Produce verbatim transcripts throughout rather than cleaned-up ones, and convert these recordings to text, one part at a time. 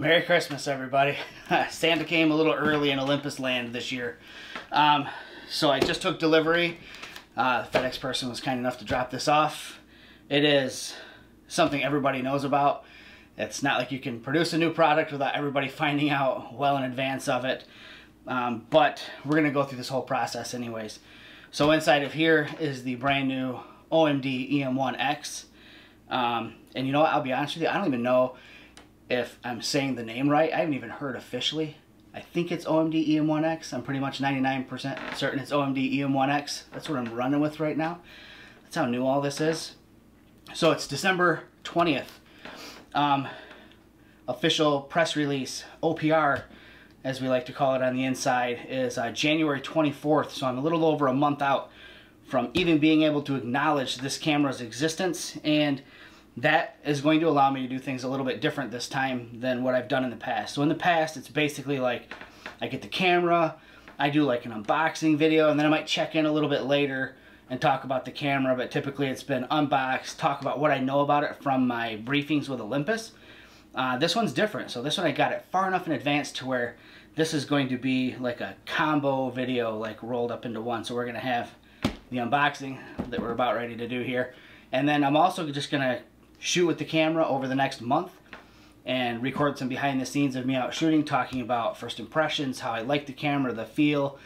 Merry Christmas, everybody. Santa came a little early in Olympus land this year. Um, so I just took delivery. Uh, the FedEx person was kind enough to drop this off. It is something everybody knows about. It's not like you can produce a new product without everybody finding out well in advance of it. Um, but we're gonna go through this whole process anyways. So inside of here is the brand new O M D E M one X. Um, and you know what, I'll be honest with you, I don't even know if I'm saying the name right. I haven't even heard officially. I think it's O M D E M one X. I'm pretty much ninety-nine percent certain it's O M D E M one X. That's what I'm running with right now. That's how new all this is. So it's December twentieth. Um, official press release, O P R, as we like to call it on the inside, is uh, January twenty-fourth. So I'm a little over a month out from even being able to acknowledge this camera's existence, and that is going to allow me to do things a little bit different this time than what I've done in the past. So in the past, it's basically like I get the camera, I do like an unboxing video, and then I might check in a little bit later and talk about the camera, but typically it's been unboxed, talk about what I know about it from my briefings with Olympus. Uh, this one's different. So this one I got it far enough in advance to where this is going to be like a combo video, like rolled up into one. So we're gonna have the unboxing that we're about ready to do here. And then I'm also just gonna shoot with the camera over the next month and record some behind the scenes of me out shooting, talking about first impressions, how I like the camera, the feel,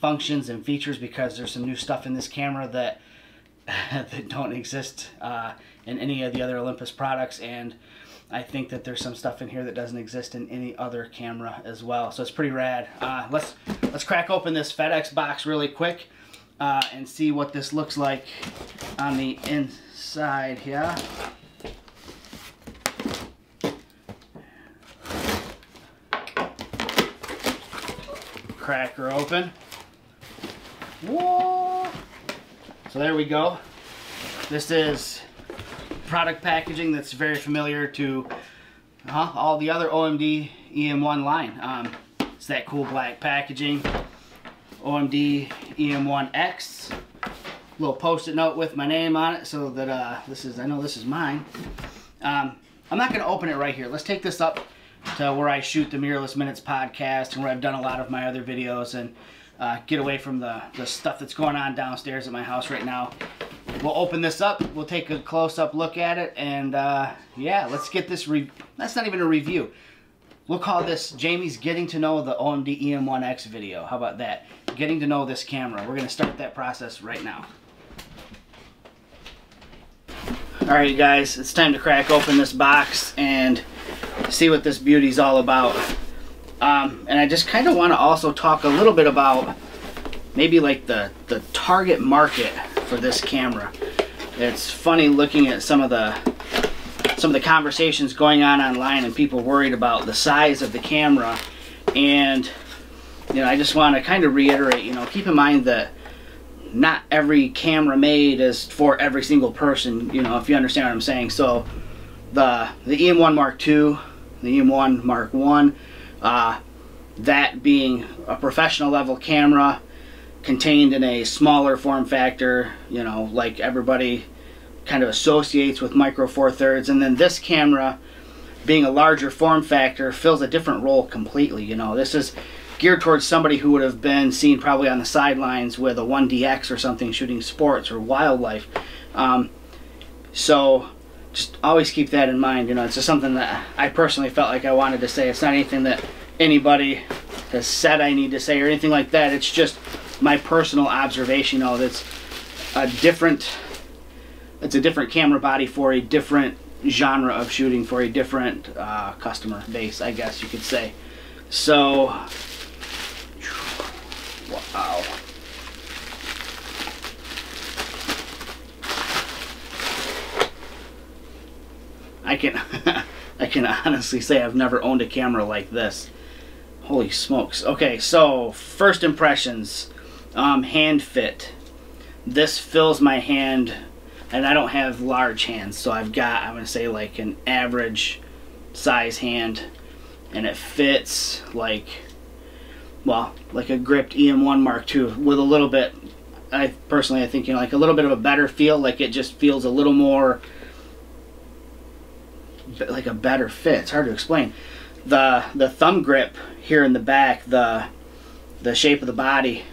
functions and features, because there's some new stuff in this camera that that don't exist uh, in any of the other Olympus products, and I think that there's some stuff in here that doesn't exist in any other camera as well. So it's pretty rad. Uh, let's let's crack open this FedEx box really quick uh, and see what this looks like on the inside here. Cracker open. Whoa! So there we go. This is product packaging that's very familiar to uh, all the other O M D E M one line. Um, it's that cool black packaging. O M D E M one X. Little post-it note with my name on it, so that uh, this is, I know this is mine. Um, I'm not going to open it right here. Let's take this up to where I shoot the Mirrorless Minutes podcast and where I've done a lot of my other videos, and uh, get away from the, the stuff that's going on downstairs at my house right now. We'll open this up, we'll take a close-up look at it, and uh, yeah, let's get this, re that's not even a review. We'll call this Jamie's Getting to Know the O M D E M one X video. How about that? Getting to know this camera. We're gonna start that process right now. All right, you guys, it's time to crack open this box and see what this beauty's all about. Um, and I just kind of want to also talk a little bit about maybe like the, the target market for this camera. It's funny looking at some of the some of the conversations going on online and people worried about the size of the camera. And you know, I just want to kind of reiterate, you know, keep in mind that not every camera made is for every single person, you know, if you understand what I'm saying. So the the E M one Mark two, the E M one Mark one, uh, that being a professional level camera contained in a smaller form factor, you know, like everybody kind of associates with Micro Four Thirds, and then this camera being a larger form factor fills a different role completely. You know, this is geared towards somebody who would have been seen probably on the sidelines with a one D X or something shooting sports or wildlife. Um, so just always keep that in mind. You know, it's just something that I personally felt like I wanted to say. It's not anything that anybody has said I need to say or anything like that. It's just my personal observation. You know, that's a different, it's a different camera body for a different genre of shooting, for a different uh, customer base, I guess you could say. So, wow. I can I can honestly say I've never owned a camera like this. Holy smokes. Okay, so first impressions. Um, hand fit. This fills my hand, and I don't have large hands, so I've got, I'm gonna say like an average size hand, and it fits like, well, like a gripped E M one Mark two with a little bit, I personally I think, you know, like a little bit of a better feel. Like it just feels a little more like a better fit. It's hard to explain. the the thumb grip here in the back, the the shape of the body,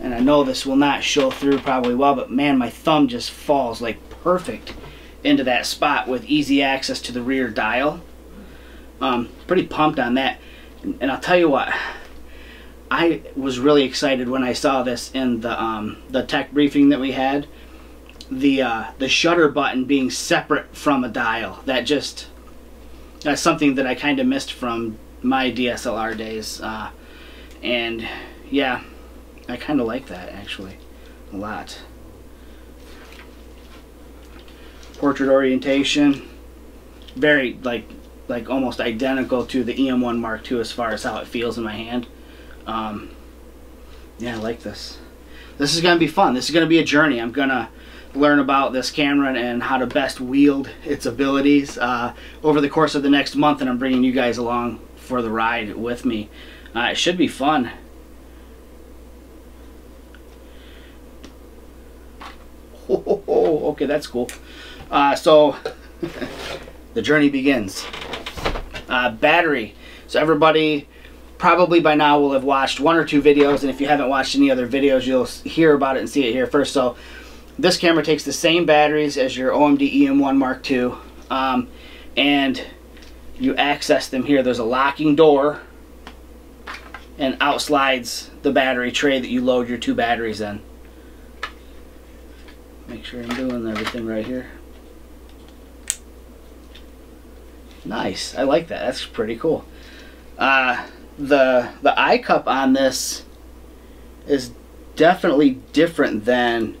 and I know this will not show through probably well, but man, my thumb just falls like perfect into that spot with easy access to the rear dial. Um, pretty pumped on that, and, and I'll tell you what, I was really excited when I saw this in the um, the tech briefing that we had. The uh, the shutter button being separate from a dial, that just that's something that I kind of missed from my D S L R days, uh, and yeah, I kind of like that actually a lot. Portrait orientation, very like like almost identical to the E M one Mark two as far as how it feels in my hand. Um, yeah, I like this. This is gonna be fun. This is gonna be a journey. I'm gonna learn about this camera and how to best wield its abilities uh, over the course of the next month, and I'm bringing you guys along for the ride with me. Uh, it should be fun. Oh, okay, that's cool. Uh, so the journey begins. Uh, battery. So everybody probably by now will have watched one or two videos, and if you haven't watched any other videos, you'll hear about it and see it here first. So this camera takes the same batteries as your O M D E M one Mark two, um, and you access them here. There's a locking door, and out slides the battery tray that you load your two batteries in. Make sure I'm doing everything right here. Nice, I like that. That's pretty cool. Uh, the the eye cup on this is definitely different than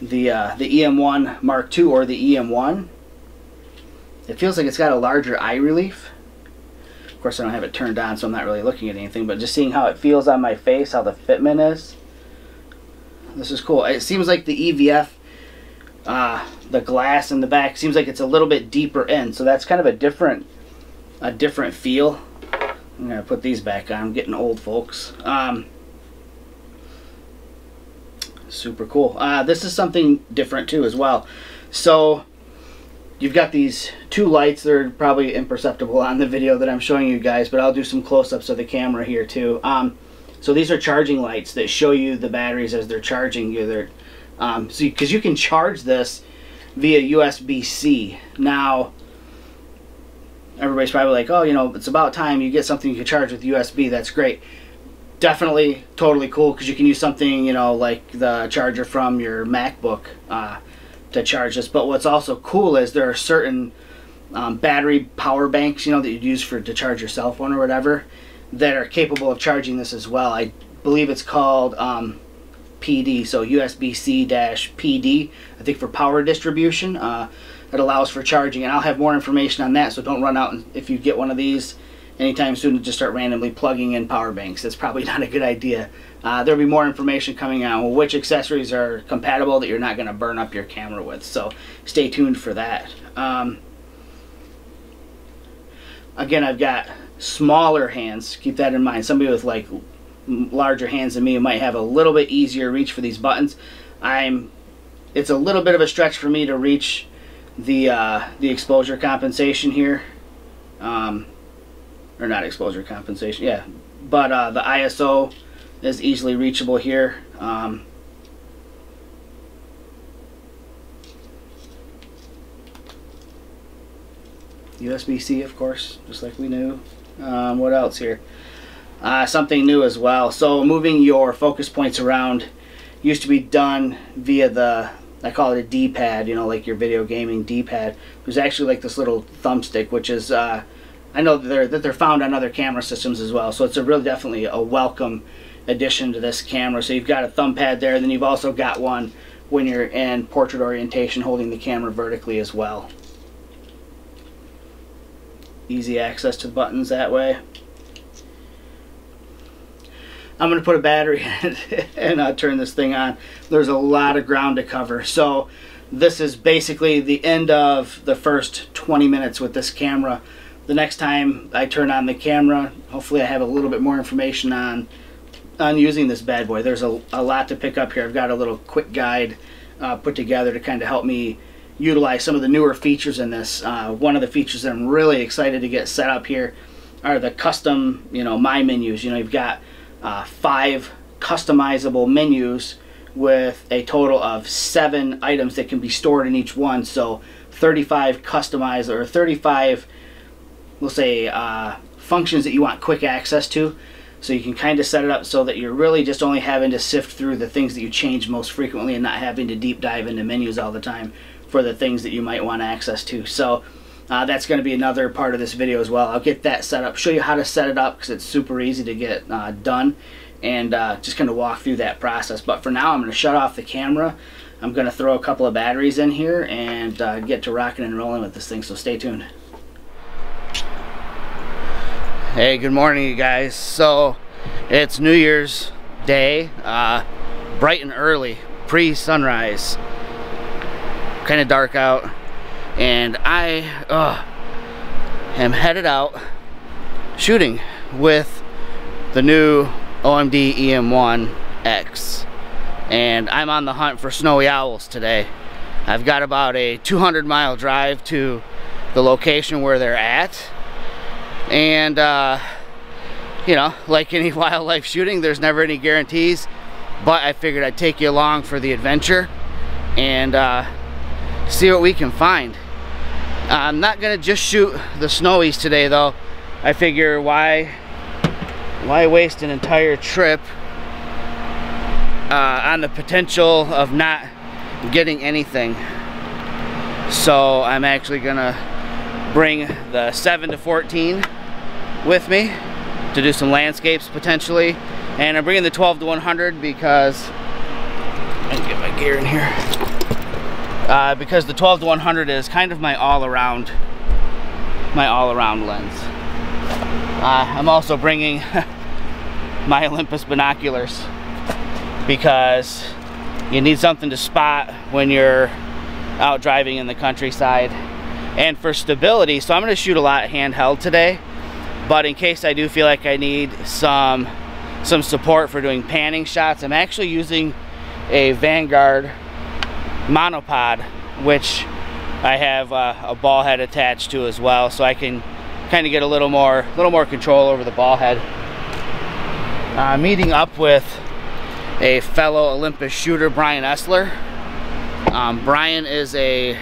the uh, the E M one Mark two or the E M one. It feels like it's got a larger eye relief. Of course, I don't have it turned on, so I'm not really looking at anything, but just seeing how it feels on my face, how the fitment is. This is cool. It seems like the E V F, uh, the glass in the back, seems like it's a little bit deeper in, so that's kind of a different a different feel. I'm gonna put these back on. I'm getting old, folks. Um, super cool. Uh, this is something different too as well. So you've got these two lights. They're probably imperceptible on the video that I'm showing you guys, but I'll do some close-ups of the camera here too. Um, so these are charging lights that show you the batteries as they're charging you. They're, um, so because you, you can charge this via U S B C. Now everybody's probably like, oh, you know, it's about time you get something you can charge with U S B. That's great. Definitely, totally cool, because you can use something, you know, like the charger from your MacBook uh, to charge this. But what's also cool is there are certain um, battery power banks, you know, that you'd use for to charge your cell phone or whatever, that are capable of charging this as well. I believe it's called um, P D, so U S B C P D, I think, for power distribution. Uh, it allows for charging, and I'll have more information on that, so don't run out and, if you get one of these anytime soon, to just start randomly plugging in power banks. That's probably not a good idea. Uh, there'll be more information coming out on which accessories are compatible that you're not going to burn up your camera with, so stay tuned for that. Um, again, I've got smaller hands. Keep that in mind. Somebody with like larger hands than me might have a little bit easier reach for these buttons. I'm. It's a little bit of a stretch for me to reach the uh, the exposure compensation here. Um, or not exposure compensation, yeah. But uh, the I S O is easily reachable here. Um, U S B C, of course, just like we knew. Um, what else here? Uh, something new as well. So moving your focus points around used to be done via the, I call it a D-pad, you know, like your video gaming D-pad. There's actually like this little thumbstick, which is, uh, I know that they're, that they're found on other camera systems as well, so it's a really definitely a welcome addition to this camera. So you've got a thumb pad there, then you've also got one when you're in portrait orientation holding the camera vertically as well. Easy access to the buttons that way. I'm going to put a battery in it and uh, turn this thing on. There's a lot of ground to cover. So this is basically the end of the first twenty minutes with this camera. The next time I turn on the camera, hopefully I have a little bit more information on on using this bad boy. There's a, a lot to pick up here. I've got a little quick guide uh, put together to kind of help me utilize some of the newer features in this. Uh, one of the features that I'm really excited to get set up here are the custom, you know, my menus. You know, you've got uh, five customizable menus with a total of seven items that can be stored in each one. So thirty-five customized, or thirty-five, we'll say, uh, functions that you want quick access to. So you can kind of set it up so that you're really just only having to sift through the things that you change most frequently and not having to deep dive into menus all the time for the things that you might want access to. So uh, that's going to be another part of this video as well. I'll get that set up, show you how to set it up, because it's super easy to get uh, done, and uh, just kind of walk through that process. But for now, I'm going to shut off the camera. I'm going to throw a couple of batteries in here and uh, get to rocking and rolling with this thing, so stay tuned. Hey, good morning, you guys. So it's New Year's Day, uh, bright and early, pre-sunrise, kind of dark out, and I uh, am headed out shooting with the new O M D E M one X, and I'm on the hunt for snowy owls today. I've got about a two hundred mile drive to the location where they're at, and uh, you know, like any wildlife shooting, there's never any guarantees, but I figured I'd take you along for the adventure and uh, see what we can find. I'm not gonna just shoot the snowies today though. I figure why Why waste an entire trip uh, on the potential of not getting anything? So I'm actually gonna bring the seven to fourteen with me to do some landscapes potentially, and I'm bringing the twelve to one hundred because, let me get my gear in here, uh, because the twelve to one hundred is kind of my all-around, my all-around lens. Uh, I'm also bringing my Olympus binoculars because you need something to spot when you're out driving in the countryside, and for stability. So I'm going to shoot a lot handheld today, but in case I do feel like I need some some support for doing panning shots, I'm actually using a Vanguard monopod, which I have uh, a ball head attached to as well, so I can kind of get a little more a little more control over the ball head. Uh, meeting up with a fellow Olympus shooter, Brian Esler. Um, Brian is a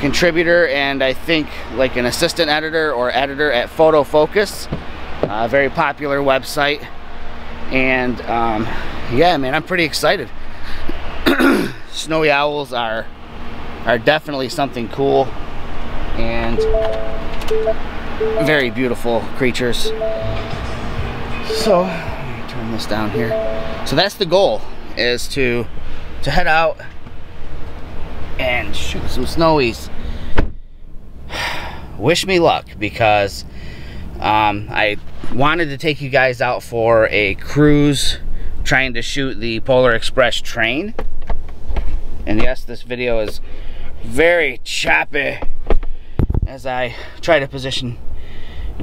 contributor and I think like an assistant editor or editor at Photo Focus, a very popular website. And um, yeah, man, I'm pretty excited. Snowy owls are are definitely something cool and very beautiful creatures. So let me turn this down here. So that's the goal, is to to head out and shoot some snowies. Wish me luck, because um, I wanted to take you guys out for a cruise trying to shoot the Polar Express train. And yes, this video is very choppy as I try to position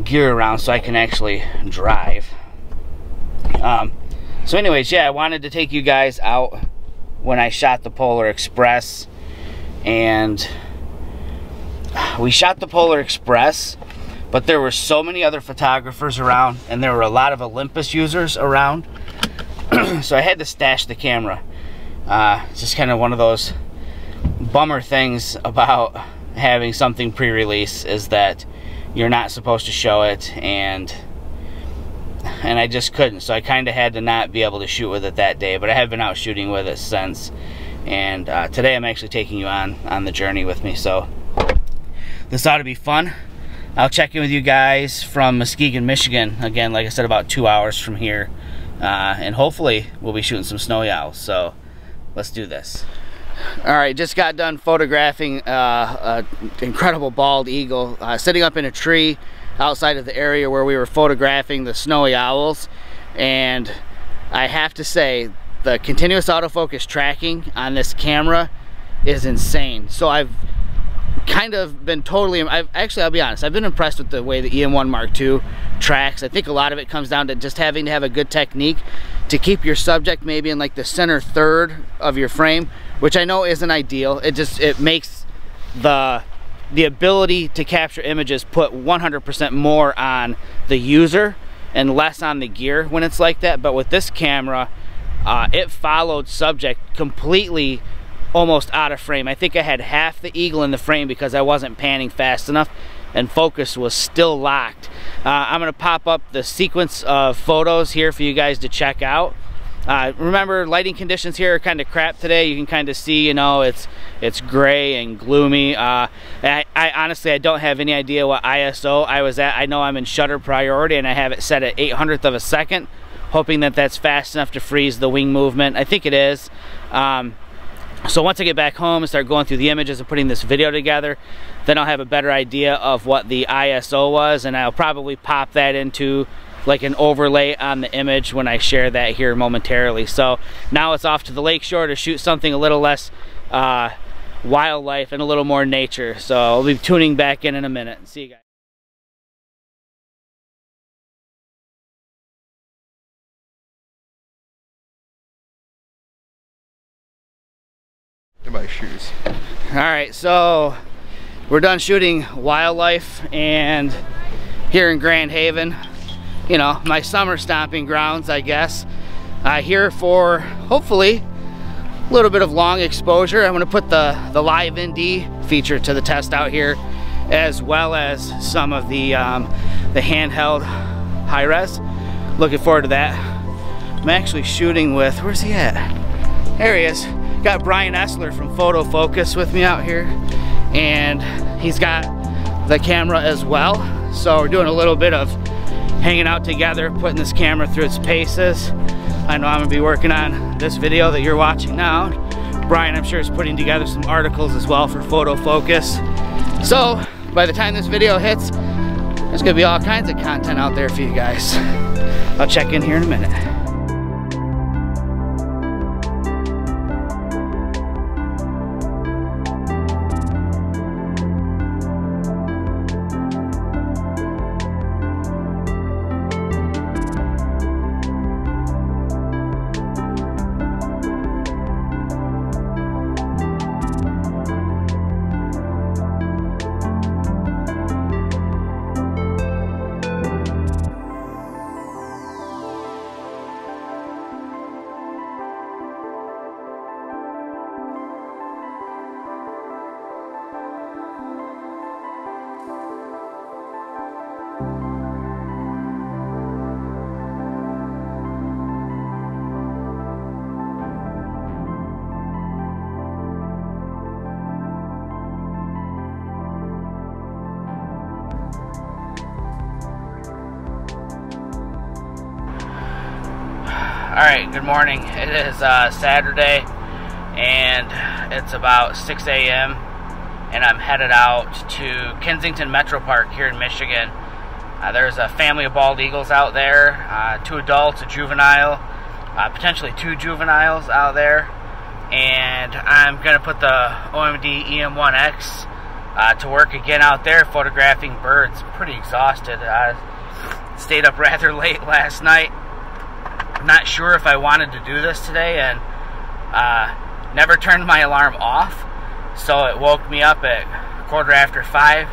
gear around so I can actually drive. Um, so anyways, yeah, I wanted to take you guys out when I shot the Polar Express, and we shot the Polar Express, but there were so many other photographers around and there were a lot of Olympus users around, so I had to stash the camera. Uh, it's just kind of one of those bummer things about having something pre-release, is that you're not supposed to show it, and and I just couldn't, so I kind of had to not be able to shoot with it that day, but I have been out shooting with it since, and uh, today I'm actually taking you on on the journey with me, so this ought to be fun. I'll check in with you guys from Muskegon, Michigan, again, like I said, about two hours from here, uh, and hopefully we'll be shooting some snowy owls, so let's do this. All right, just got done photographing uh, an incredible bald eagle uh, sitting up in a tree outside of the area where we were photographing the snowy owls, and I have to say the continuous autofocus tracking on this camera is insane. So I've kind of been totally, I've, actually I'll be honest, I've been impressed with the way the E M one Mark two tracks. I think a lot of it comes down to just having to have a good technique to keep your subject maybe in like the center third of your frame, which I know isn't ideal. It just, it makes the the ability to capture images put one hundred percent more on the user and less on the gear when it's like that. But with this camera, uh, it followed subject completely, almost out of frame. I think I had half the eagle in the frame because I wasn't panning fast enough and focus was still locked. Uh, I'm gonna pop up the sequence of photos here for you guys to check out. Uh, remember, lighting conditions here are kind of crap today. You can kind of see, you know, it's it's gray and gloomy. Uh, I, I honestly, I don't have any idea what I S O I was at. I know I'm in shutter priority and I have it set at eight hundredth of a second, hoping that that's fast enough to freeze the wing movement. I think it is. Um, so once I get back home and start going through the images and putting this video together, then I'll have a better idea of what the I S O was, and I'll probably pop that into like an overlay on the image when I share that here momentarily. So now it's off to the lakeshore to shoot something a little less uh, wildlife and a little more nature. So I'll be tuning back in in a minute. See you guys. My shoes. All right, so we're done shooting wildlife and here in Grand Haven, you know, my summer stomping grounds, I guess. Uh, here for, hopefully, a little bit of long exposure. I'm gonna put the, the live N D feature to the test out here, as well as some of the, um, the handheld high res. Looking forward to that. I'm actually shooting with, where's he at? There he is. Got Brian Esler from Photo Focus with me out here, and he's got the camera as well. So we're doing a little bit of hanging out together, putting this camera through its paces. I know I'm gonna be working on this video that you're watching now. Brian, I'm sure, is putting together some articles as well for Photo Focus. So by the time this video hits, there's gonna be all kinds of content out there for you guys. I'll check in here in a minute. Alright, good morning. It is uh, Saturday and it's about six A M and I'm headed out to Kensington Metro Park here in Michigan. Uh, there's a family of bald eagles out there, uh, two adults, a juvenile, uh, potentially two juveniles out there, and I'm going to put the O M D E M one X uh, to work again out there photographing birds. I'm pretty exhausted. I stayed up rather late last night. Not sure if I wanted to do this today, and uh, never turned my alarm off, so it woke me up at quarter after five,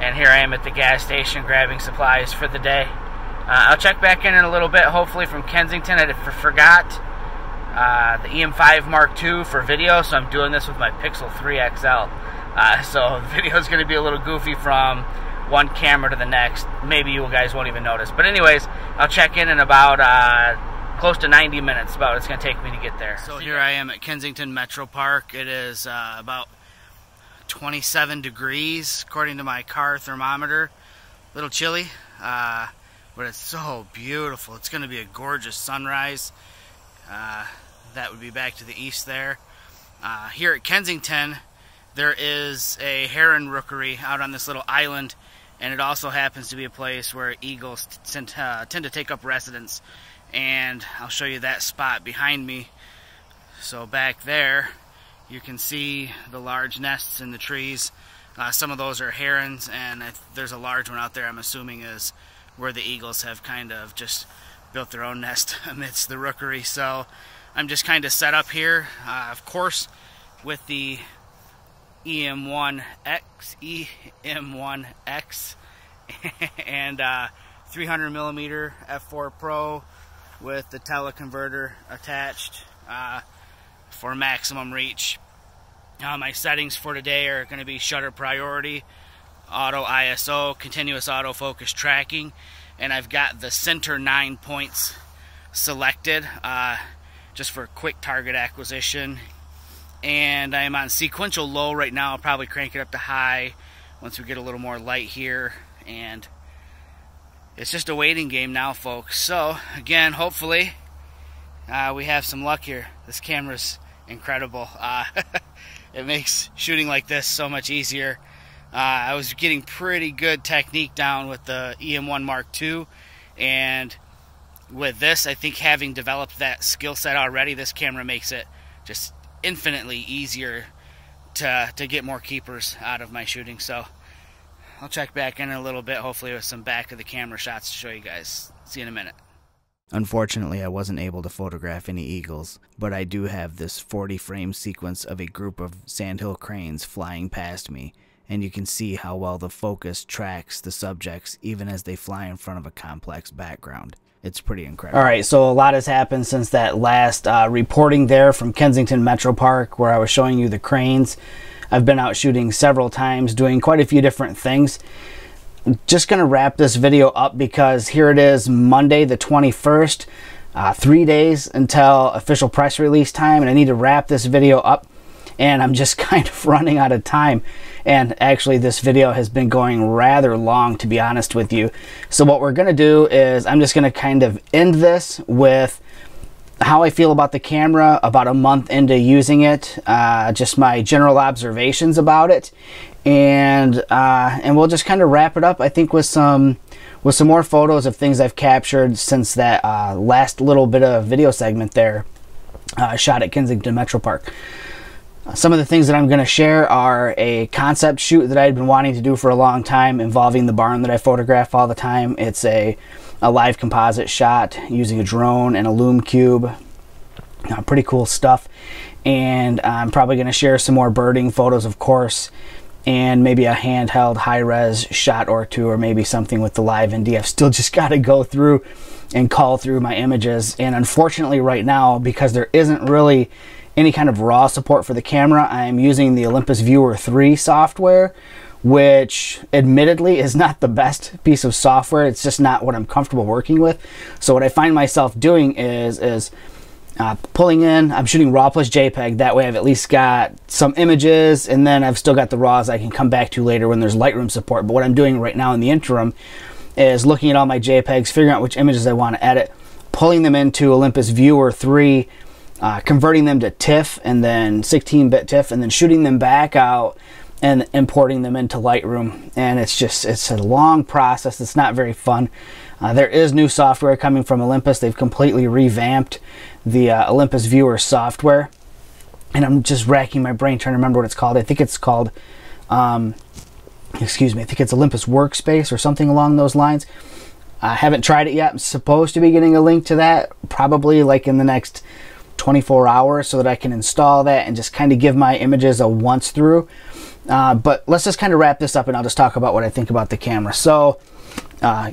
and here I am at the gas station grabbing supplies for the day. Uh, I'll check back in in a little bit, hopefully from Kensington. I forgot uh, the E M five Mark two for video, so I'm doing this with my Pixel three X L, uh, so the video is going to be a little goofy from one camera to the next. Maybe you guys won't even notice, but anyways, I'll check in in about uh, close to ninety minutes, about what it's going to take me to get there. So here I am at Kensington Metro Park. It is uh, about twenty-seven degrees, according to my car thermometer. A little chilly, uh, but it's so beautiful. It's going to be a gorgeous sunrise. Uh, that would be back to the east there. Uh, here at Kensington, there is a heron rookery out on this little island, and it also happens to be a place where eagles tend to take up residence. And I'll show you that spot behind me. So back there, you can see the large nests in the trees. Uh, some of those are herons, and I, there's a large one out there, I'm assuming, is where the eagles have kind of just built their own nest amidst the rookery. So I'm just kind of set up here, uh, of course, with the E M one X, E M one X, and uh, three hundred millimeter F four Pro with the teleconverter attached uh, for maximum reach. Uh, my settings for today are going to be shutter priority, auto I S O, continuous autofocus tracking, and I've got the center nine points selected uh, just for quick target acquisition. And I'm on sequential low right now. I'll probably crank it up to high once we get a little more light here. And it's just a waiting game now, folks. So, again, hopefully uh, we have some luck here. This camera's incredible. Uh, it makes shooting like this so much easier. Uh, I was getting pretty good technique down with the E M one Mark two. And with this, I think having developed that skill set already, this camera makes it just infinitely easier to, to get more keepers out of my shooting. So I'll check back in a little bit, hopefully with some back of the camera shots to show you guys. See you in a minute. Unfortunately, I wasn't able to photograph any eagles, but I do have this forty frame sequence of a group of sandhill cranes flying past me, and you can see how well the focus tracks the subjects even as they fly in front of a complex background. It's pretty incredible. All right, so a lot has happened since that last uh, reporting there from Kensington Metro Park where I was showing you the cranes. I've been out shooting several times, doing quite a few different things. I'm just gonna wrap this video up because here it is, Monday the twenty-first, uh, three days until official press release time, and I need to wrap this video up, and I'm just kind of running out of time. And actually this video has been going rather long, to be honest with you. So what we're gonna do is I'm just gonna kind of end this with how I feel about the camera about a month into using it, uh, just my general observations about it, and uh, and we'll just kind of wrap it up, I think, with some with some more photos of things I've captured since that uh, last little bit of video segment there, uh, shot at Kensington Metro Park. Some of the things that I'm going to share are a concept shoot that I've been wanting to do for a long time involving the barn that I photograph all the time. It's a, a live composite shot using a drone and a loom cube. Uh, pretty cool stuff. And I'm probably going to share some more birding photos, of course, and maybe a handheld high-res shot or two, or maybe something with the live N D. I've still just got to go through and cull through my images. And unfortunately right now, because there isn't really any kind of raw support for the camera, I'm using the Olympus Viewer three software, which admittedly is not the best piece of software. It's just not what I'm comfortable working with. So what I find myself doing is, is uh, pulling in, I'm shooting raw plus JPEG, that way I've at least got some images, and then I've still got the raws I can come back to later when there's Lightroom support. But what I'm doing right now in the interim is looking at all my JPEGs, figuring out which images I want to edit, pulling them into Olympus Viewer three, Uh, converting them to TIFF, and then sixteen bit TIFF, and then shooting them back out and importing them into Lightroom. And it's just, it's a long process. It's not very fun. Uh, there is new software coming from Olympus. They've completely revamped the uh, Olympus Viewer software. And I'm just racking my brain trying to remember what it's called. I think it's called, um, excuse me, I think it's Olympus Workspace or something along those lines. I haven't tried it yet. I'm supposed to be getting a link to that probably like in the next twenty-four hours so that I can install that and just kind of give my images a once through. Uh, but let's just kind of wrap this up and I'll just talk about what I think about the camera. So uh,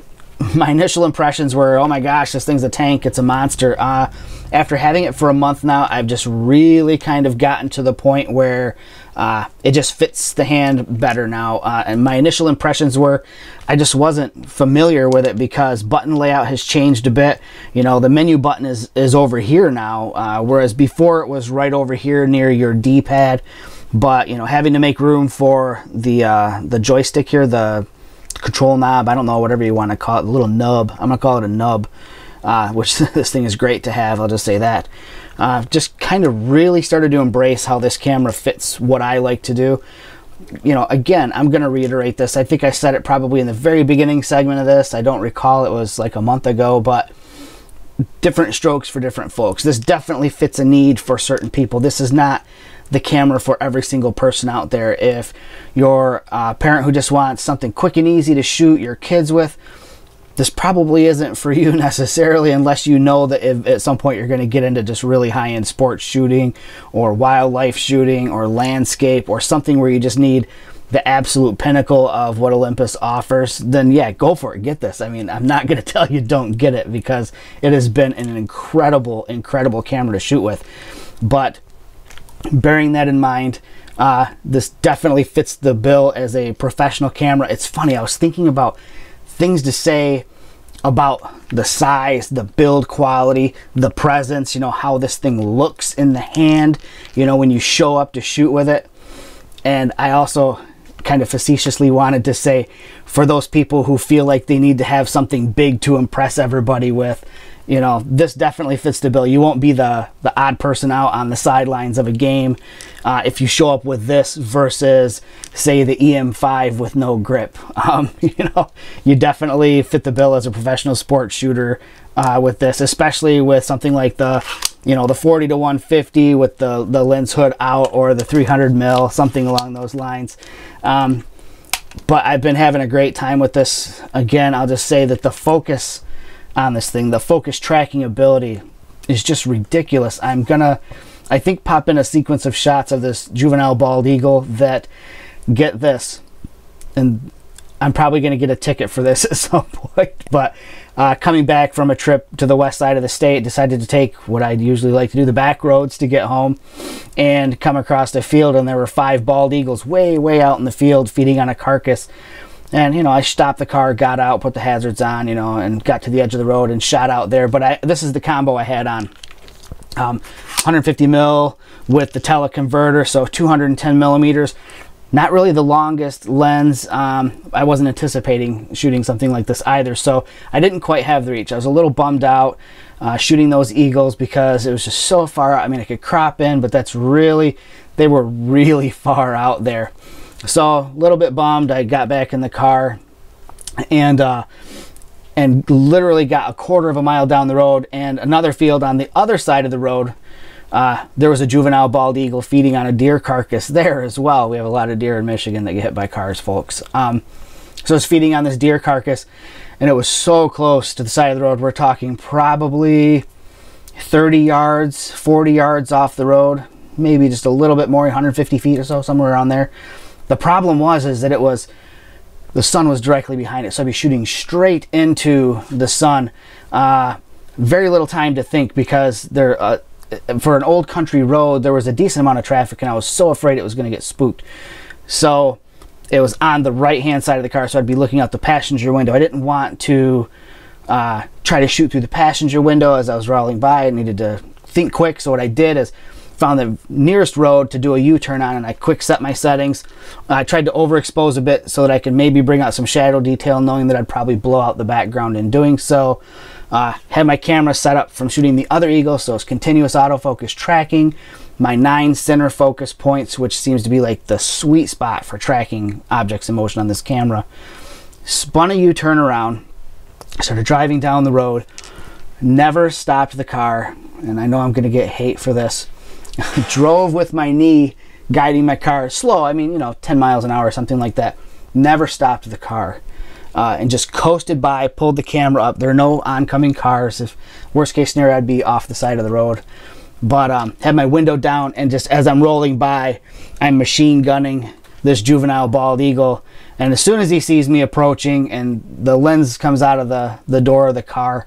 my initial impressions were, oh my gosh, this thing's a tank, it's a monster. Uh, after having it for a month now, I've just really kind of gotten to the point where uh, it just fits the hand better now. Uh, and my initial impressions were, I just wasn't familiar with it because button layout has changed a bit. You know, the menu button is, is over here now, uh, whereas before it was right over here near your D pad. But, you know, having to make room for the, uh, the joystick here, the control knob, I don't know, whatever you want to call it, the little nub. I'm going to call it a nub, uh, which this thing is great to have. I'll just say that. Uh, just kind of really started to embrace how this camera fits what I like to do. You know, again, I'm going to reiterate this. I think I said it probably in the very beginning segment of this. I don't recall. It was like a month ago, but different strokes for different folks. This definitely fits a need for certain people. This is not the camera for every single person out there. If you're a parent who just wants something quick and easy to shoot your kids with, this probably isn't for you necessarily, unless you know that if at some point you're going to get into just really high-end sports shooting or wildlife shooting or landscape or something where you just need the absolute pinnacle of what Olympus offers, then yeah, go for it, get this. I mean, I'm not gonna tell you don't get it, because it has been an incredible, incredible camera to shoot with. But bearing that in mind, uh, this definitely fits the bill as a professional camera. It's funny, I was thinking about things to say about the size, the build quality, the presence, you know, how this thing looks in the hand, you know, when you show up to shoot with it. And I also kind of facetiously wanted to say, for those people who feel like they need to have something big to impress everybody with, you know, this definitely fits the bill. You won't be the the odd person out on the sidelines of a game uh, if you show up with this versus, say, the E M five with no grip. Um, you know, you definitely fit the bill as a professional sports shooter uh, with this, especially with something like the, you know, the forty to one fifty with the the lens hood out, or the three hundred mil, something along those lines. Um, but I've been having a great time with this. Again, I'll just say that the focus on this thing, the focus tracking ability, is just ridiculous. I'm gonna, I think, pop in a sequence of shots of this juvenile bald eagle that, get this, and I'm probably gonna get a ticket for this at some point. But uh, coming back from a trip to the west side of the state, decided to take what I'd usually like to do, the back roads to get home, and come across the field, and there were five bald eagles way, way out in the field feeding on a carcass. And, you know, I stopped the car, got out, put the hazards on, you know, and got to the edge of the road and shot out there. But I, this is the combo I had on. Um, one fifty mil with the teleconverter, so two hundred ten millimeters. Not really the longest lens. Um, I wasn't anticipating shooting something like this either, so I didn't quite have the reach. I was a little bummed out uh, shooting those eagles because it was just so far out. I mean, I could crop in, but that's really, they were really far out there. So a little bit bummed. I got back in the car and uh, and literally got a quarter of a mile down the road, and another field on the other side of the road, uh, there was a juvenile bald eagle feeding on a deer carcass there as well. We have a lot of deer in Michigan that get hit by cars, folks. Um, so it's feeding on this deer carcass, and it was so close to the side of the road. We're talking probably thirty yards, forty yards off the road, maybe just a little bit more, one hundred fifty feet or so, somewhere around there. The problem was is that it was, the sun was directly behind it, so I'd be shooting straight into the sun. Uh, very little time to think, because there, uh, for an old country road, there was a decent amount of traffic, and I was so afraid it was going to get spooked. So it was on the right-hand side of the car, so I'd be looking out the passenger window. I didn't want to uh, try to shoot through the passenger window as I was rolling by. I needed to think quick, so what I did is found the nearest road to do a U-turn on, and I quick set my settings. I tried to overexpose a bit so that I could maybe bring out some shadow detail, knowing that I'd probably blow out the background in doing so. Uh, had my camera set up from shooting the other eagle, so it's continuous autofocus tracking. My nine center focus points, which seems to be like the sweet spot for tracking objects in motion on this camera. Spun a U-turn around, started driving down the road, never stopped the car, and I know I'm going to get hate for this. Drove with my knee guiding my car slow, I mean, you know, ten miles an hour, something like that. Never stopped the car, uh, and just coasted by, pulled the camera up. There are no oncoming cars. If worst case scenario, I'd be off the side of the road. But um, had my window down, and just as I'm rolling by, I'm machine gunning this juvenile bald eagle. And as soon as he sees me approaching and the lens comes out of the, the door of the car,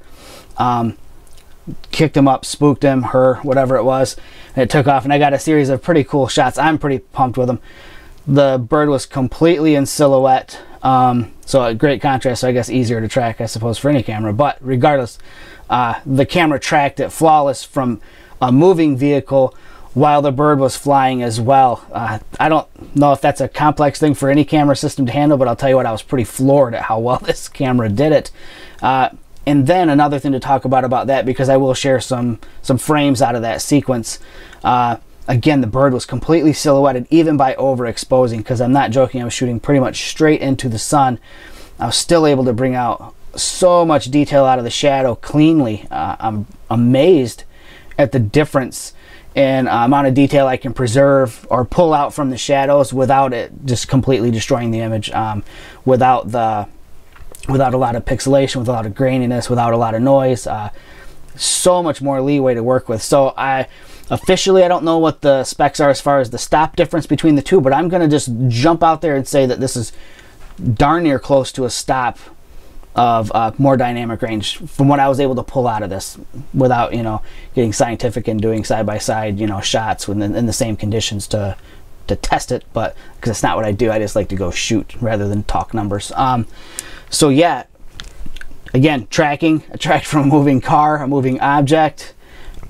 um, kicked him up, spooked him, her, whatever it was, and it took off, and I got a series of pretty cool shots. I'm pretty pumped with them. The bird was completely in silhouette, um, so a great contrast, so I guess easier to track, I suppose, for any camera. But regardless, uh, the camera tracked it flawless from a moving vehicle while the bird was flying as well. Uh, I don't know if that's a complex thing for any camera system to handle, but I'll tell you what, I was pretty floored at how well this camera did it. Uh, And then another thing to talk about about that, because I will share some some frames out of that sequence. Uh, again, the bird was completely silhouetted, even by overexposing, because I'm not joking, I was shooting pretty much straight into the sun. I was still able to bring out so much detail out of the shadow cleanly. Uh, I'm amazed at the difference in uh, amount of detail I can preserve or pull out from the shadows without it just completely destroying the image, um, without the without a lot of pixelation, without a lot of graininess, without a lot of noise. Uh, so much more leeway to work with. So I officially, I don't know what the specs are as far as the stop difference between the two, but I'm going to just jump out there and say that this is darn near close to a stop of uh, more dynamic range from what I was able to pull out of this without, you know, getting scientific and doing side by side, you know, shots within, in the same conditions to to test it, but because it's not what I do, I just like to go shoot rather than talk numbers. Um, so yeah, again, tracking, I tracked from a moving car, a moving object.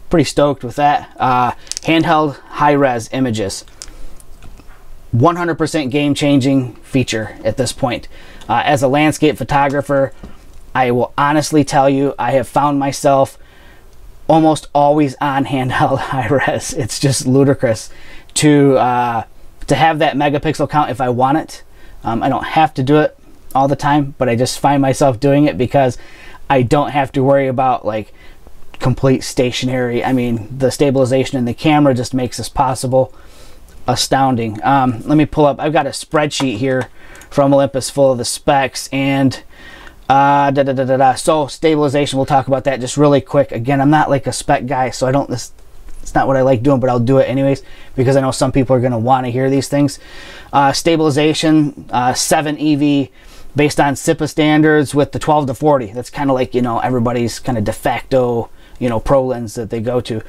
Pretty stoked with that. Uh, handheld high-res images. one hundred percent game-changing feature at this point. Uh, as a landscape photographer, I will honestly tell you, I have found myself almost always on handheld high-res. It's just ludicrous to uh, to have that megapixel count if I want it. Um, I don't have to do it all the time, but I just find myself doing it because I don't have to worry about like complete stationary. I mean, the stabilization in the camera just makes this possible. Astounding. Um, let me pull up. I've got a spreadsheet here from Olympus full of the specs and uh, da, da, da, da, da. So stabilization, we'll talk about that just really quick. Again, I'm not like a spec guy, so I don't, this, it's not what I like doing, but I'll do it anyways because I know some people are going to want to hear these things. Uh, stabilization, uh, seven E V based on C I P A standards with the twelve to forty. That's kind of like, you know, everybody's kind of de facto, you know, pro lens that they go to.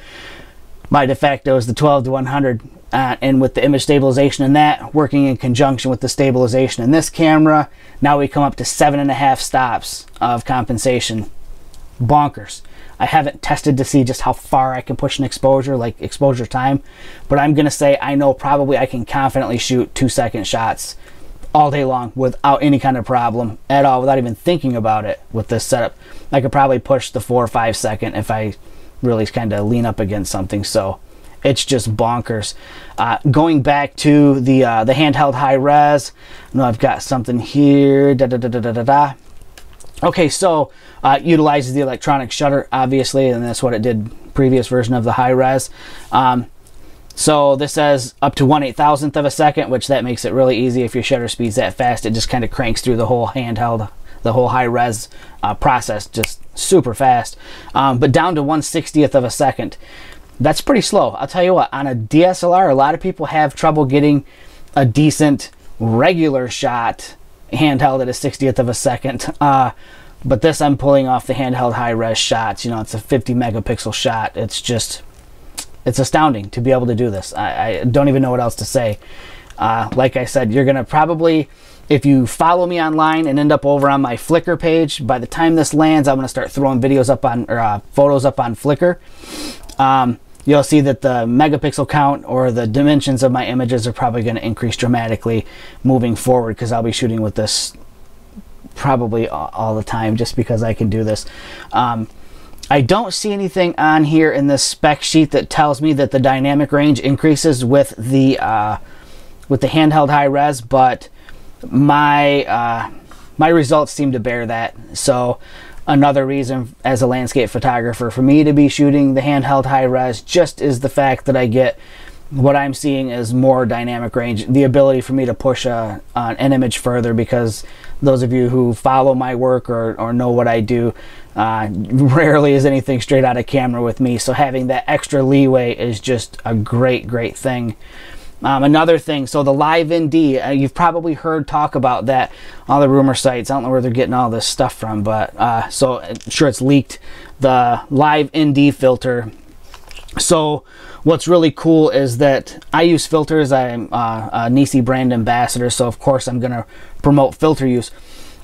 My de facto is the twelve to one hundred. Uh, and with the image stabilization in that, working in conjunction with the stabilization in this camera, now we come up to seven and a half stops of compensation. Bonkers. I haven't tested to see just how far I can push an exposure, like exposure time, but I'm going to say I know probably I can confidently shoot two second shots all day long without any kind of problem at all, without even thinking about it with this setup. I could probably push the four or five second if I really kind of lean up against something. So it's just bonkers. Uh, going back to the uh, the handheld high res. I know I've got something here. Da, da, da, da, da, da. Okay, so uh, utilizes the electronic shutter, obviously, and that's what it did previous version of the high res. Um, so this says up to one eight thousandth of a second, which that makes it really easy if your shutter speed's that fast. It just kind of cranks through the whole handheld, the whole high res uh, process, just super fast. Um, but down to one sixtieth of a second. That's pretty slow. I'll tell you what, on a D S L R, a lot of people have trouble getting a decent regular shot handheld at a sixtieth of a second. Uh, but this, I'm pulling off the handheld high-res shots. You know, it's a fifty megapixel shot. It's just, it's astounding to be able to do this. I, I don't even know what else to say. Uh, like I said, you're going to probably, if you follow me online and end up over on my Flickr page, by the time this lands, I'm going to start throwing videos up on, or uh, photos up on Flickr. Um, You'll see that the megapixel count or the dimensions of my images are probably going to increase dramatically moving forward because I'll be shooting with this probably all the time just because I can do this. Um, I don't see anything on here in this spec sheet that tells me that the dynamic range increases with the uh, with the handheld high res, but my uh, my results seem to bear that. So. Another reason as a landscape photographer for me to be shooting the handheld high res just is the fact that I get what I'm seeing is more dynamic range, the ability for me to push a, uh, an image further, because those of you who follow my work or, or know what I do, uh, rarely is anything straight out of camera with me. So having that extra leeway is just a great, great thing. Um, another thing, so the Live N D, uh, you've probably heard talk about that, all the rumor sites. I don't know where they're getting all this stuff from, but uh, so I'm sure it's leaked, the Live N D filter. So what's really cool is that I use filters. I'm uh, a Nisi brand ambassador, so of course I'm going to promote filter use.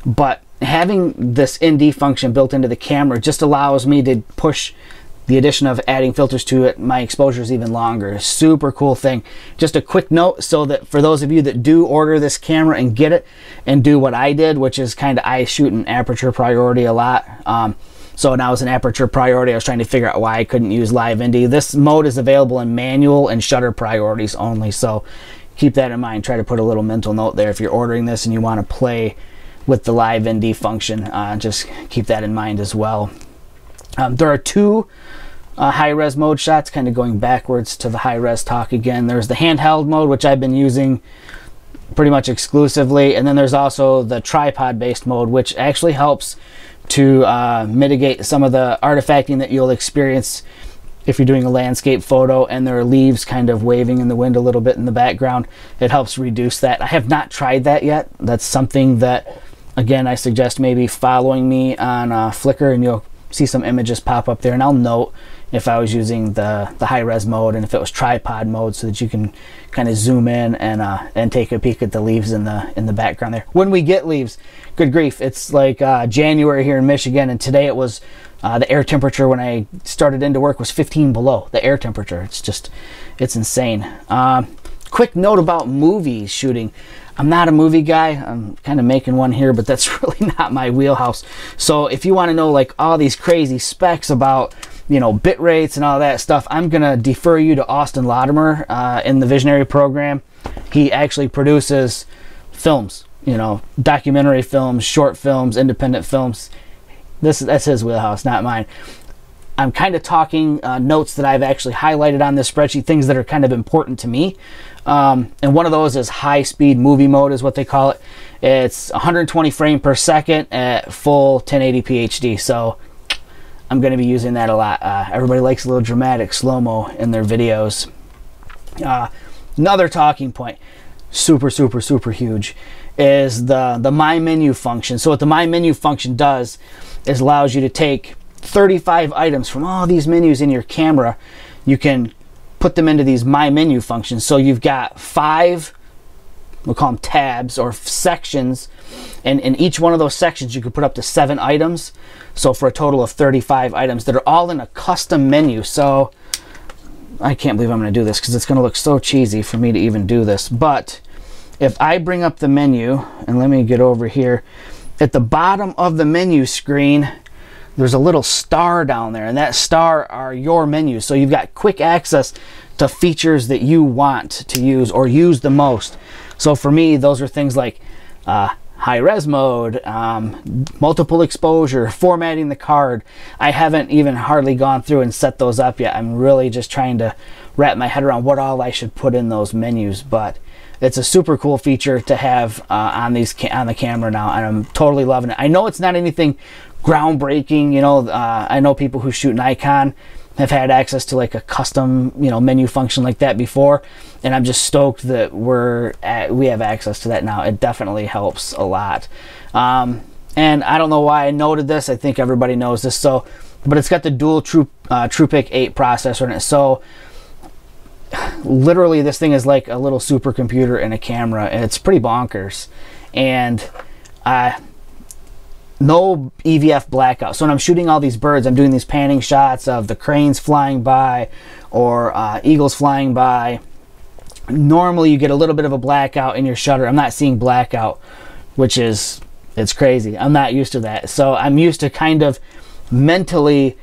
But having this N D function built into the camera just allows me to push the addition of adding filters to it, my exposure is even longer. Super cool thing. Just a quick note, so that for those of you that do order this camera and get it and do what I did, which is kind of, I shoot in aperture priority a lot. Um, so when I was in aperture priority, I was trying to figure out why I couldn't use Live N D. This mode is available in manual and shutter priorities only. So keep that in mind. Try to put a little mental note there if you're ordering this and you want to play with the Live N D function. Uh, just keep that in mind as well. Um, there are two uh, high-res mode shots, kind of going backwards to the high-res talk again. There's the handheld mode, which I've been using pretty much exclusively. And then there's also the tripod based mode, which actually helps to uh, mitigate some of the artifacting that you'll experience if you're doing a landscape photo and there are leaves kind of waving in the wind a little bit in the background. It helps reduce that. I have not tried that yet. That's something that, again, I suggest maybe following me on uh, Flickr, and you'll see some images pop up there, and I'll note if I was using the, the high-res mode and if it was tripod mode, so that you can kind of zoom in and uh, and take a peek at the leaves in the in the background there. When we get leaves, good grief, it's like uh, January here in Michigan, and today it was uh, the air temperature when I started into work was fifteen below, the air temperature. It's just, it's insane. Um, quick note about movies shooting. I'm not a movie guy. I'm kind of making one here, but that's really not my wheelhouse. So if you want to know like all these crazy specs about, you know, bit rates and all that stuff, I'm gonna defer you to Austin Latimer uh, in the Visionary program. He actually produces films, you know, documentary films, short films, independent films. This that's his wheelhouse, not mine. I'm kind of talking uh, notes that I've actually highlighted on this spreadsheet, things that are kind of important to me. Um, and one of those is high-speed movie mode is what they call it. It's one hundred twenty frames per second at full ten eighty p H D. So I'm going to be using that a lot. Uh, everybody likes a little dramatic slow-mo in their videos. Uh, another talking point, super, super, super huge, is the, the My Menu function. So what the My Menu function does is allows you to take thirty-five items from all these menus in your camera. You can put them into these My Menu functions. So you've got five, we'll call them tabs or sections, and in each one of those sections you could put up to seven items. So for a total of thirty-five items that are all in a custom menu. So I can't believe I'm going to do this because it's going to look so cheesy for me to even do this. But if I bring up the menu, and let me get over here, at the bottom of the menu screen, there's a little star down there, and that star are your menus. So you've got quick access to features that you want to use or use the most. So for me, those are things like uh, high res mode, um, multiple exposure, formatting the card. I haven't even hardly gone through and set those up yet. I'm really just trying to wrap my head around what all I should put in those menus, but it's a super cool feature to have uh, on these ca on the camera now, and I'm totally loving it. I know it's not anything groundbreaking, you know. Uh, I know people who shoot Nikon have had access to like a custom, you know, menu function like that before, and I'm just stoked that we're at, we have access to that now. It definitely helps a lot. Um, and I don't know why I noted this. I think everybody knows this. So, but it's got the dual True uh, TruePic eight processor in it. So literally this thing is like a little supercomputer in a camera, and it's pretty bonkers. And I. Uh, no E V F blackout. So when I'm shooting all these birds, I'm doing these panning shots of the cranes flying by or uh, eagles flying by. Normally you get a little bit of a blackout in your shutter. I'm not seeing blackout, which is, it's crazy. I'm not used to that. So I'm used to kind of mentally,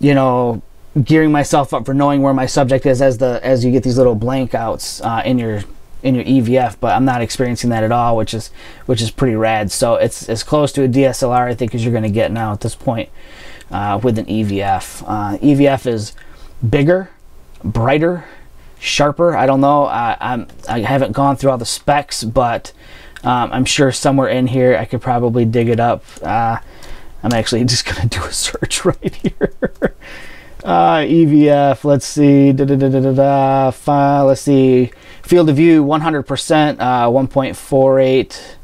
you know, gearing myself up for knowing where my subject is as the as you get these little blankouts uh, in your in your E V F, but I'm not experiencing that at all, which is which is pretty rad. So it's as close to a D S L R I think as you're going to get now at this point uh, with an E V F. Uh, E V F is bigger, brighter, sharper. I don't know. I, I'm I haven't gone through all the specs, but um, I'm sure somewhere in here I could probably dig it up. Uh, I'm actually just going to do a search right here. Uh, E V F, let's see, da, da, da, da, da, da, file, let's see, field of view, one hundred percent, uh, one point four eight,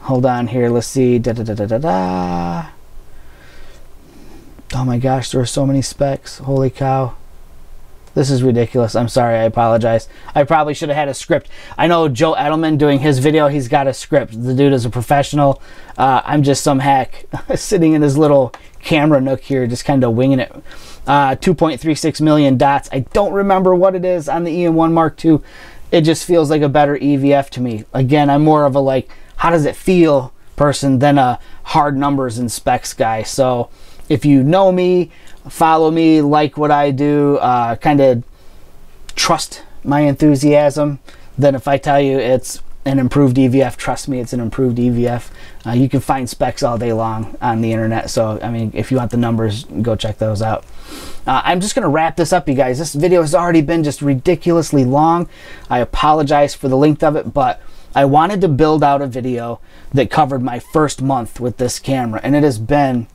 hold on here, let's see, da, da, da, da, da, da. Oh my gosh, there are so many specs, holy cow, this is ridiculous, I'm sorry, I apologize, I probably should have had a script. I know Joe Edelman doing his video, he's got a script, the dude is a professional, uh, I'm just some hack sitting in his little camera nook here, just kind of winging it. Uh, two point three six million dots. I don't remember what it is on the E M one Mark two. It just feels like a better E V F to me. Again, I'm more of a like, how does it feel person than a hard numbers and specs guy. So if you know me, follow me, like what I do, uh, kind of trust my enthusiasm, then if I tell you it's an improved E V F, trust me, it's an improved E V F. Uh, you can find specs all day long on the internet. So, I mean, if you want the numbers, go check those out. Uh, I'm just going to wrap this up, you guys. This video has already been just ridiculously long. I apologize for the length of it, but I wanted to build out a video that covered my first month with this camera, and it has been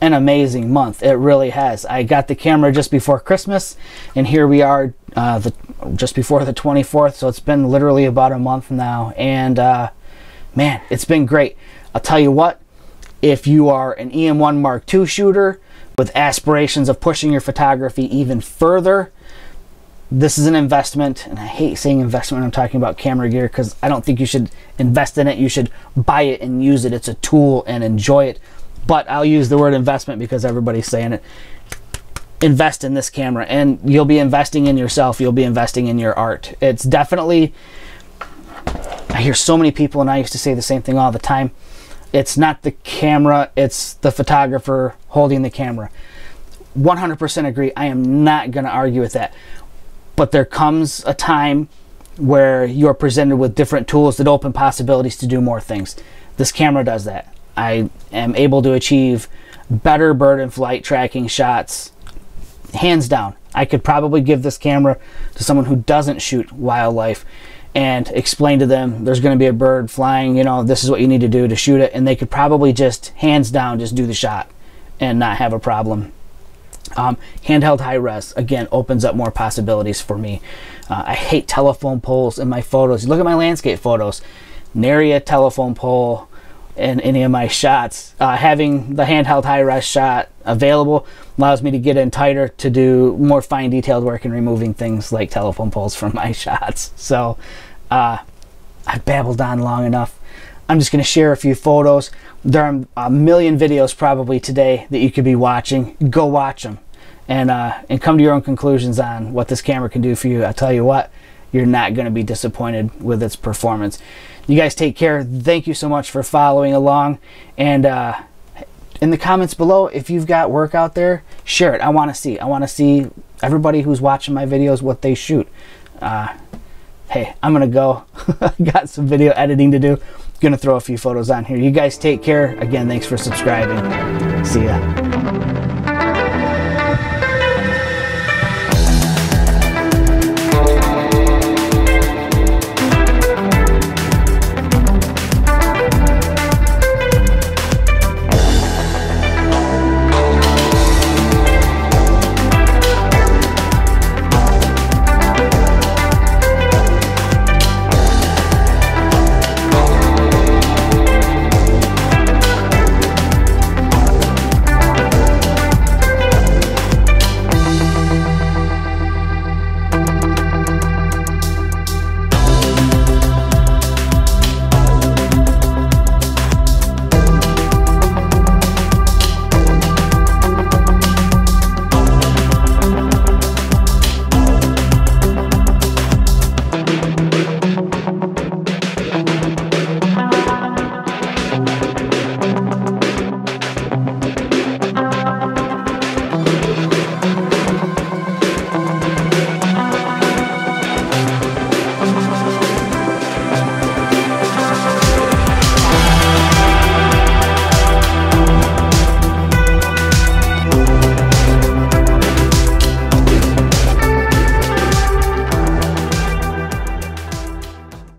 an amazing month. It really has. I got the camera just before Christmas, and here we are uh, the, just before the twenty-fourth, so it's been literally about a month now, and uh, man, it's been great. I'll tell you what, if you are an E M one Mark two shooter with aspirations of pushing your photography even further, this is an investment, and I hate saying investment when I'm talking about camera gear, because I don't think you should invest in it. You should buy it and use it. It's a tool and enjoy it. But I'll use the word investment because everybody's saying it. Invest in this camera, and you'll be investing in yourself. You'll be investing in your art. It's definitely, I hear so many people, and I used to say the same thing all the time. It's not the camera, it's the photographer holding the camera. one hundred percent agree. I am not going to argue with that. But there comes a time where you're presented with different tools that open possibilities to do more things. This camera does that. I am able to achieve better bird and flight tracking shots, hands down. I could probably give this camera to someone who doesn't shoot wildlife and explain to them there's going to be a bird flying, you know, this is what you need to do to shoot it, and they could probably just hands down just do the shot and not have a problem. Um, handheld high res again opens up more possibilities for me. Uh, I hate telephone poles in my photos. Look at my landscape photos, nary a telephone pole in any of my shots. Uh, having the handheld high res shot available allows me to get in tighter to do more fine detailed work and removing things like telephone poles from my shots. So uh, I've babbled on long enough. I'm just going to share a few photos. There are a million videos probably today that you could be watching. Go watch them and, uh, and come to your own conclusions on what this camera can do for you. I'll tell you what, you're not going to be disappointed with its performance. You guys take care. Thank you so much for following along. And uh, in the comments below, if you've got work out there, share it. I want to see. I want to see everybody who's watching my videos, what they shoot. Uh, hey, I'm going to go. Got some video editing to do. Gonna throw a few photos on here. You guys take care. Again, thanks for subscribing. See ya.